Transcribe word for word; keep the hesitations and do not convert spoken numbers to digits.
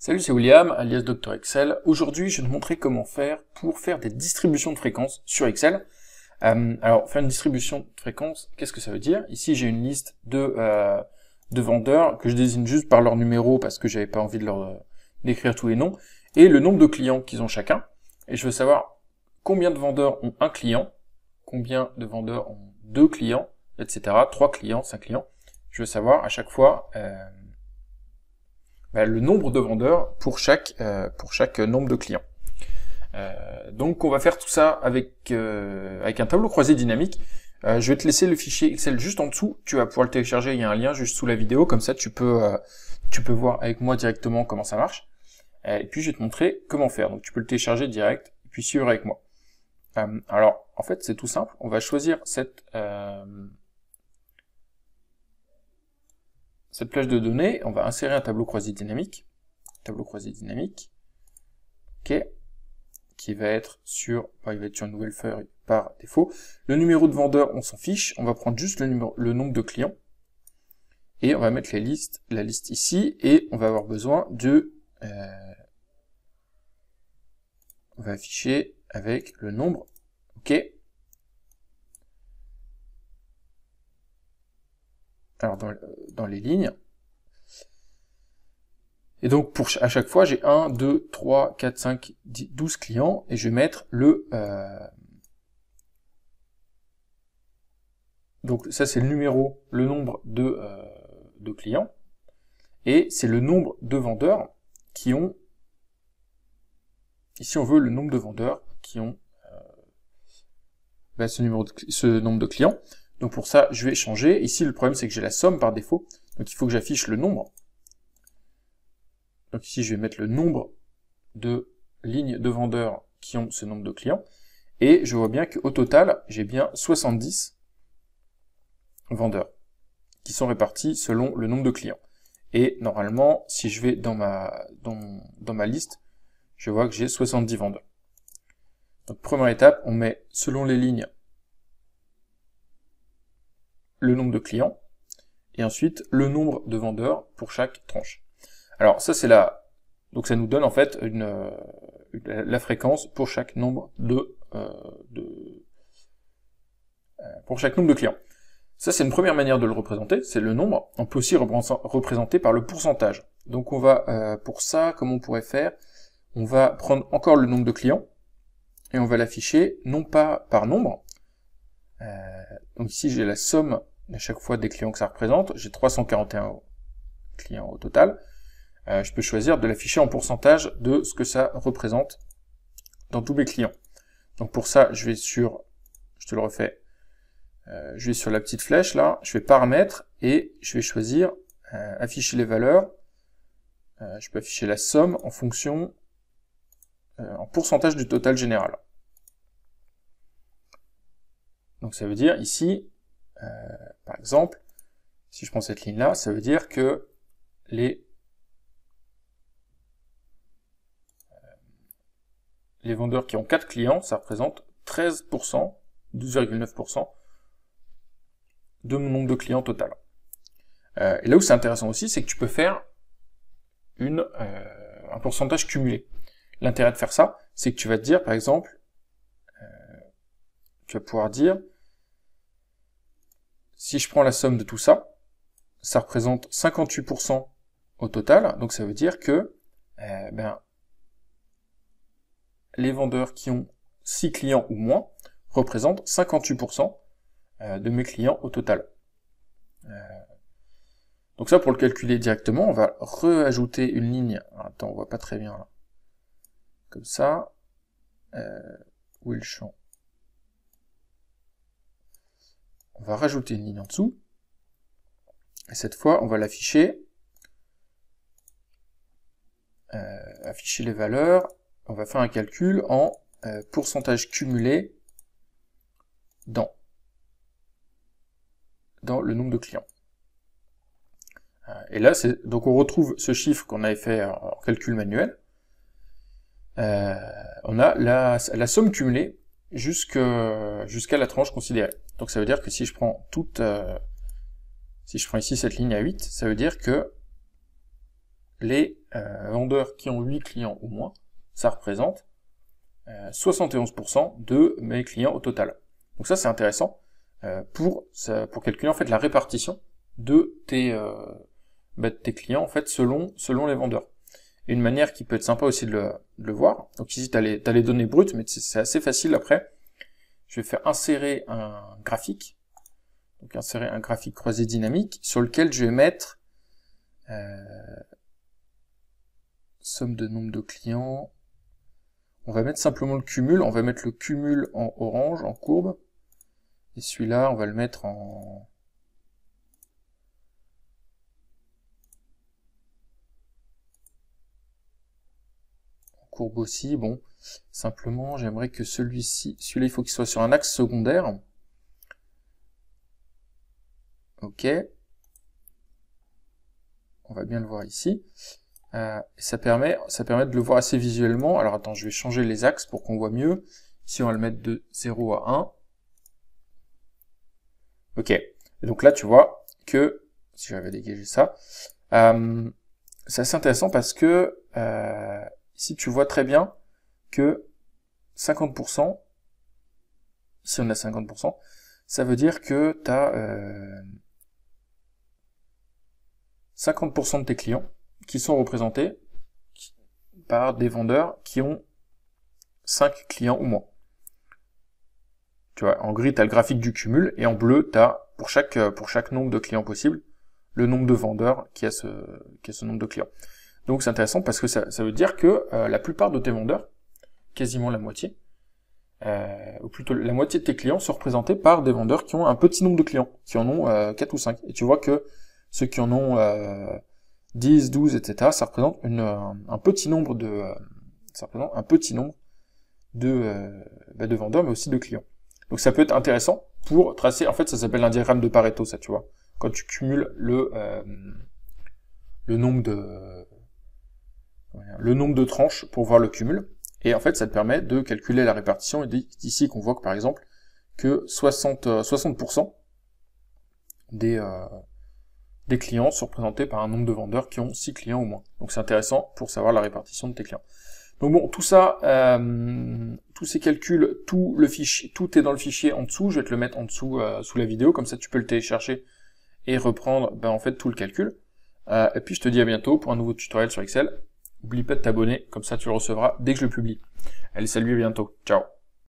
Salut, c'est William, alias Dr Excel. Aujourd'hui, je vais te montrer comment faire pour faire des distributions de fréquences sur Excel. Euh, alors, faire une distribution de fréquences, qu'est-ce que ça veut dire? Ici, j'ai une liste de euh, de vendeurs que je désigne juste par leur numéro parce que j'avais pas envie de leur euh, d'écrire tous les noms et le nombre de clients qu'ils ont chacun. Et je veux savoir combien de vendeurs ont un client, combien de vendeurs ont deux clients, et cetera. Trois clients, cinq clients. Je veux savoir à chaque fois. Euh, Ben, le nombre de vendeurs pour chaque euh, pour chaque nombre de clients. Euh, donc on va faire tout ça avec euh, avec un tableau croisé dynamique. Euh, je vais te laisser le fichier Excel juste en dessous. Tu vas pouvoir le télécharger. Il y a un lien juste sous la vidéo. Comme ça, tu peux euh, tu peux voir avec moi directement comment ça marche. Euh, et puis je vais te montrer comment faire. Donc tu peux le télécharger direct et puis suivre avec moi. Euh, alors en fait c'est tout simple. On va choisir cette euh, cette plage de données, on va insérer un tableau croisé dynamique, tableau croisé dynamique, ok, qui va être sur, bah, il va être sur une nouvelle feuille par défaut. Le numéro de vendeur, on s'en fiche, on va prendre juste le, numéro, le nombre de clients, et on va mettre les listes, la liste ici, et on va avoir besoin de, euh, on va afficher avec le nombre, ok. Alors dans, dans les lignes. Et donc pour à chaque fois, j'ai un, deux, trois, quatre, cinq, dix, douze clients et je vais mettre le... Euh... Donc ça c'est le numéro, le nombre de, euh, de clients et c'est le nombre de vendeurs qui ont... Ici on veut le nombre de vendeurs qui ont euh... ben, ce, numéro de, ce nombre de clients. Donc pour ça, je vais changer. Ici, le problème, c'est que j'ai la somme par défaut. Donc il faut que j'affiche le nombre. Donc ici, je vais mettre le nombre de lignes de vendeurs qui ont ce nombre de clients. Et je vois bien qu'au total, j'ai bien soixante-dix vendeurs qui sont répartis selon le nombre de clients. Et normalement, si je vais dans ma, dans, dans ma liste, je vois que j'ai soixante-dix vendeurs. Donc première étape, on met selon les lignes le nombre de clients, et ensuite le nombre de vendeurs pour chaque tranche. Alors ça c'est la... Donc ça nous donne en fait une, une la fréquence pour chaque nombre de... Euh, de euh, pour chaque nombre de clients. Ça c'est une première manière de le représenter, c'est le nombre. On peut aussi représenter par le pourcentage. Donc on va, euh, pour ça, comment on pourrait faire? On va prendre encore le nombre de clients, et on va l'afficher non pas par nombre. Euh, donc ici j'ai la somme à chaque fois des clients que ça représente, j'ai trois cent quarante et un clients au total. Euh, je peux choisir de l'afficher en pourcentage de ce que ça représente dans tous mes clients. Donc pour ça, je vais sur, je te le refais, euh, je vais sur la petite flèche là, je vais paramètres et je vais choisir euh, afficher les valeurs. Euh, je peux afficher la somme en fonction, euh, en pourcentage du total général. Donc ça veut dire ici, euh, par exemple, si je prends cette ligne-là, ça veut dire que les, euh, les vendeurs qui ont quatre clients, ça représente treize pour cent, douze virgule neuf pour cent de mon nombre de clients total. Euh, et là où c'est intéressant aussi, c'est que tu peux faire une, euh, un pourcentage cumulé. L'intérêt de faire ça, c'est que tu vas te dire, par exemple, tu vas pouvoir dire, si je prends la somme de tout ça, ça représente cinquante-huit pour cent au total. Donc ça veut dire que euh, ben, les vendeurs qui ont six clients ou moins représentent cinquante-huit pour cent de mes clients au total. Euh, donc ça, pour le calculer directement, on va rajouter une ligne. Attends, on voit pas très bien là. Comme ça. Euh, où est le champ ? On va rajouter une ligne en dessous. Et cette fois, on va l'afficher. Euh, afficher les valeurs. On va faire un calcul en euh, pourcentage cumulé dans, dans le nombre de clients. Euh, et là, c'est donc on retrouve ce chiffre qu'on avait fait en calcul manuel. Euh, on a la, la somme cumulée jusqu'à jusqu'à la tranche considérée. Donc ça veut dire que si je prends toute, euh, si je prends ici cette ligne à huit, ça veut dire que les euh, vendeurs qui ont huit clients ou moins, ça représente euh, soixante et onze pour cent de mes clients au total. Donc ça, c'est intéressant euh, pour, pour calculer en fait la répartition de tes, euh, bah, de tes clients en fait selon, selon les vendeurs. Et une manière qui peut être sympa aussi de le, de le voir, donc ici tu as les, t'as les données brutes, mais c'est assez facile après. Je vais faire insérer un graphique, donc insérer un graphique croisé dynamique, sur lequel je vais mettre euh, somme de nombre de clients. On va mettre simplement le cumul, on va mettre le cumul en orange, en courbe, et celui-là on va le mettre en... en courbe aussi, bon. Simplement, j'aimerais que celui-ci, celui-là, il faut qu'il soit sur un axe secondaire. Ok. On va bien le voir ici. Euh, ça permet, ça permet de le voir assez visuellement. Alors attends, je vais changer les axes pour qu'on voit mieux. Ici, on va le mettre de zéro à un. Ok. Et donc là, tu vois que, si j'avais dégagé ça, euh, c'est assez intéressant parce que euh, ici, tu vois très bien que cinquante pour cent, si on a cinquante pour cent, ça veut dire que tu as euh, cinquante pour cent de tes clients qui sont représentés par des vendeurs qui ont cinq clients ou moins. Tu vois, en gris, tu as le graphique du cumul, et en bleu, tu as pour chaque, pour chaque nombre de clients possible, le nombre de vendeurs qui a ce, qui a ce nombre de clients. Donc c'est intéressant parce que ça, ça veut dire que euh, la plupart de tes vendeurs, quasiment la moitié, euh, ou plutôt la moitié de tes clients sont représentés par des vendeurs qui ont un petit nombre de clients, qui en ont euh, quatre ou cinq. Et tu vois que ceux qui en ont euh, dix, douze, et cetera, ça représente une, un, un petit nombre de, euh, ça représente un petit nombre de, euh, bah, de vendeurs, mais aussi de clients. Donc ça peut être intéressant pour tracer, en fait ça s'appelle un diagramme de Pareto, ça tu vois, quand tu cumules le, euh, le, nombre de, le nombre de tranches pour voir le cumul. Et en fait, ça te permet de calculer la répartition. Et d'ici qu'on voit que, par exemple, que soixante pour cent des, euh, des clients sont représentés par un nombre de vendeurs qui ont six clients au moins. Donc c'est intéressant pour savoir la répartition de tes clients. Donc bon, tout ça, euh, tous ces calculs, tout le fichier, tout est dans le fichier en dessous. Je vais te le mettre en dessous euh, sous la vidéo, comme ça tu peux le télécharger et reprendre ben, en fait tout le calcul. Euh, et puis je te dis à bientôt pour un nouveau tutoriel sur Excel. N'oublie pas de t'abonner, comme ça tu le recevras dès que je le publie. Allez, salut, à bientôt. Ciao.